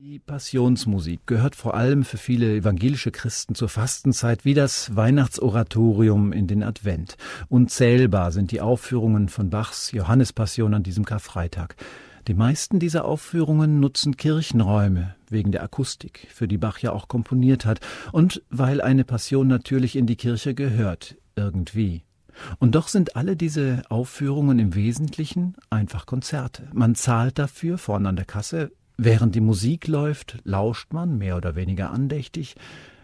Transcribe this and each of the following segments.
Die Passionsmusik gehört vor allem für viele evangelische Christen zur Fastenzeit wie das Weihnachtsoratorium in den Advent. Unzählbar sind die Aufführungen von Bachs Johannespassion an diesem Karfreitag. Die meisten dieser Aufführungen nutzen Kirchenräume, wegen der Akustik, für die Bach ja auch komponiert hat, und weil eine Passion natürlich in die Kirche gehört, irgendwie. Und doch sind alle diese Aufführungen im Wesentlichen einfach Konzerte. Man zahlt dafür vorne an der Kasse. Während die Musik läuft, lauscht man, mehr oder weniger andächtig.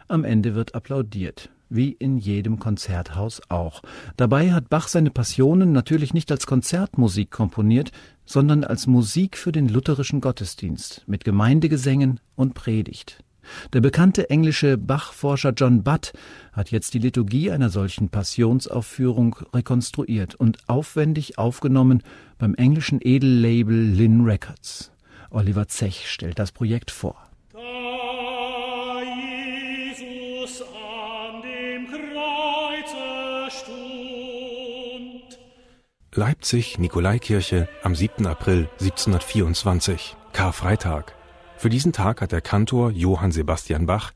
Am Ende wird applaudiert, wie in jedem Konzerthaus auch. Dabei hat Bach seine Passionen natürlich nicht als Konzertmusik komponiert, sondern als Musik für den lutherischen Gottesdienst, mit Gemeindegesängen und Predigt. Der bekannte englische Bach-Forscher John Butt hat jetzt die Liturgie einer solchen Passionsaufführung rekonstruiert und aufwendig aufgenommen beim englischen Edellabel Linn Records. Oliver Zech stellt das Projekt vor. Da Jesus an dem Kreuze stund. Leipzig, Nikolaikirche, am 7. April 1724, Karfreitag. Für diesen Tag hat der Kantor Johann Sebastian Bach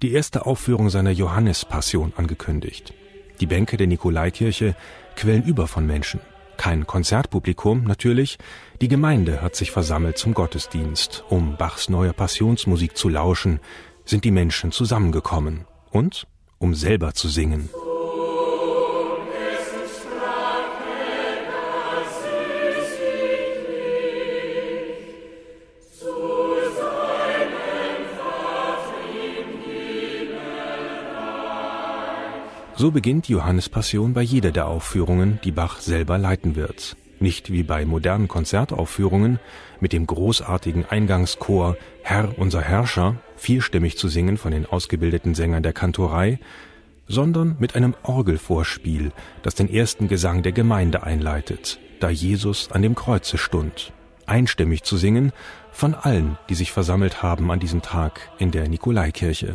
die erste Aufführung seiner Johannespassion angekündigt. Die Bänke der Nikolaikirche quellen über von Menschen. Kein Konzertpublikum, natürlich. Die Gemeinde hat sich versammelt zum Gottesdienst. Um Bachs neuer Passionsmusik zu lauschen, sind die Menschen zusammengekommen. Und um selber zu singen. So beginnt die Johannespassion bei jeder der Aufführungen, die Bach selber leiten wird. Nicht wie bei modernen Konzertaufführungen mit dem großartigen Eingangschor Herr, unser Herrscher, vierstimmig zu singen von den ausgebildeten Sängern der Kantorei, sondern mit einem Orgelvorspiel, das den ersten Gesang der Gemeinde einleitet, da Jesus an dem Kreuze stund. Einstimmig zu singen von allen, die sich versammelt haben an diesem Tag in der Nikolaikirche.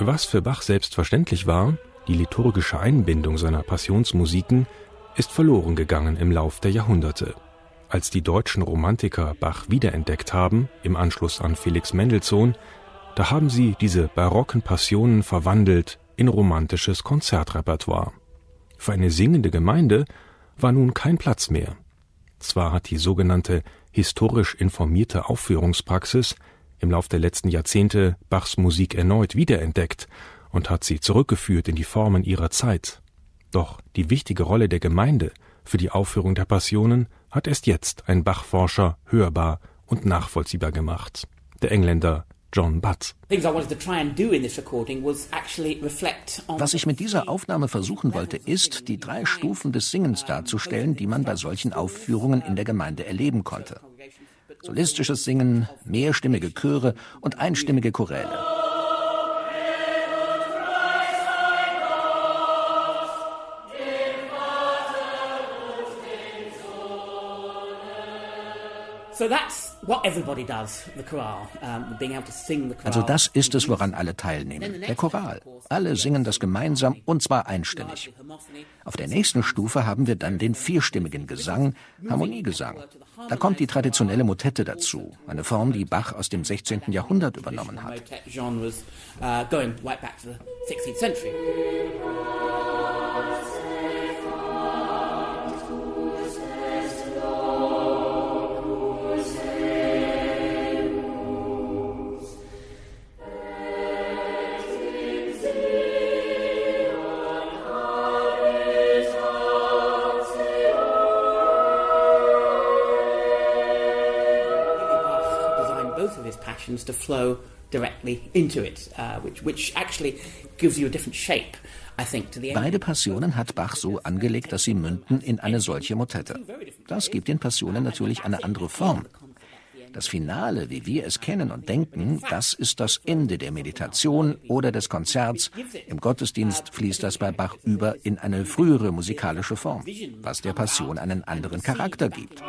Was für Bach selbstverständlich war, die liturgische Einbindung seiner Passionsmusiken, ist verloren gegangen im Lauf der Jahrhunderte. Als die deutschen Romantiker Bach wiederentdeckt haben, im Anschluss an Felix Mendelssohn, da haben sie diese barocken Passionen verwandelt in romantisches Konzertrepertoire. Für eine singende Gemeinde war nun kein Platz mehr. Zwar hat die sogenannte historisch informierte Aufführungspraxis im Lauf der letzten Jahrzehnte Bachs Musik erneut wiederentdeckt und hat sie zurückgeführt in die Formen ihrer Zeit. Doch die wichtige Rolle der Gemeinde für die Aufführung der Passionen hat erst jetzt ein Bach-Forscher hörbar und nachvollziehbar gemacht. Der Engländer John Butt. Was ich mit dieser Aufnahme versuchen wollte, ist, die 3 Stufen des Singens darzustellen, die man bei solchen Aufführungen in der Gemeinde erleben konnte. Solistisches Singen, mehrstimmige Chöre und einstimmige Choräle. Also das ist es, woran alle teilnehmen. Der Choral. Alle singen das gemeinsam und zwar einstimmig. Auf der nächsten Stufe haben wir dann den vierstimmigen Gesang, Harmoniegesang. Da kommt die traditionelle Motette dazu, eine Form, die Bach aus dem 16. Jahrhundert übernommen hat. To flow directly into it, which actually gives you a different shape, I think, to the end. Beide Passionen hat Bach so angelegt, dass sie münden in eine solche Motette. Das gibt den Passionen natürlich eine andere Form. Das Finale, wie wir es kennen und denken, das ist das Ende der Meditation oder des Konzerts. Im Gottesdienst fließt das bei Bach über in eine frühere musikalische Form, was der Passion einen anderen Charakter gibt.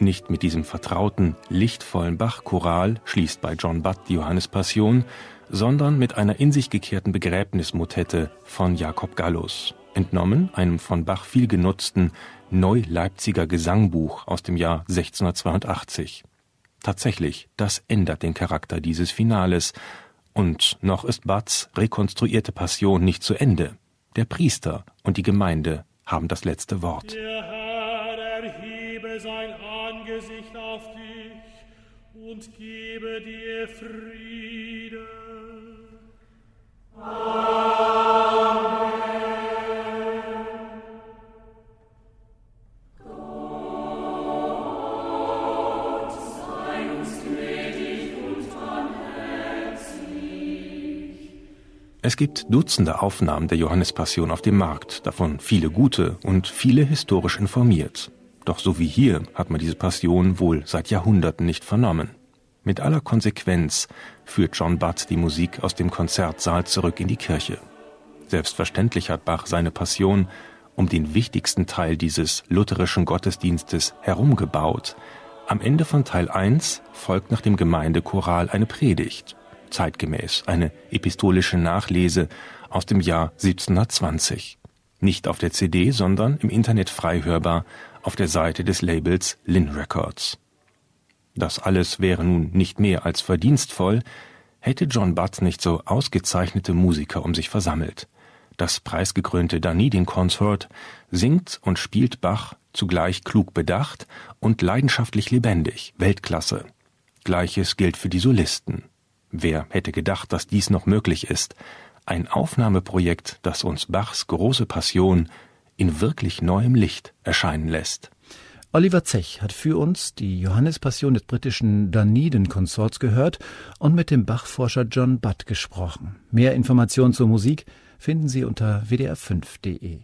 Nicht mit diesem vertrauten, lichtvollen Bach-Choral schließt bei John Butt die Johannespassion, sondern mit einer in sich gekehrten Begräbnismotette von Jakob Gallus, entnommen einem von Bach viel genutzten Neu Leipziger Gesangbuch aus dem Jahr 1682. Tatsächlich, das ändert den Charakter dieses Finales. Und noch ist Butts rekonstruierte Passion nicht zu Ende. Der Priester und die Gemeinde haben das letzte Wort. Der Herr erhebe sein Angesicht auf dich und gebe dir Frieden. Amen. Es gibt Dutzende Aufnahmen der Johannespassion auf dem Markt, davon viele gute und viele historisch informiert. Doch so wie hier hat man diese Passion wohl seit Jahrhunderten nicht vernommen. Mit aller Konsequenz führt John Butt die Musik aus dem Konzertsaal zurück in die Kirche. Selbstverständlich hat Bach seine Passion um den wichtigsten Teil dieses lutherischen Gottesdienstes herumgebaut. Am Ende von Teil 1 folgt nach dem Gemeindechoral eine Predigt. Zeitgemäß eine epistolische Nachlese aus dem Jahr 1720. Nicht auf der CD, sondern im Internet frei hörbar auf der Seite des Labels Linn Records. Das alles wäre nun nicht mehr als verdienstvoll, hätte John Butt nicht so ausgezeichnete Musiker um sich versammelt. Das preisgekrönte Dunedin Consort singt und spielt Bach zugleich klug bedacht und leidenschaftlich lebendig, Weltklasse. Gleiches gilt für die Solisten. Wer hätte gedacht, dass dies noch möglich ist? Ein Aufnahmeprojekt, das uns Bachs große Passion in wirklich neuem Licht erscheinen lässt. Oliver Zech hat für uns die Johannespassion des britischen Dunedin Consorts gehört und mit dem Bachforscher John Butt gesprochen. Mehr Informationen zur Musik finden Sie unter wdr5.de.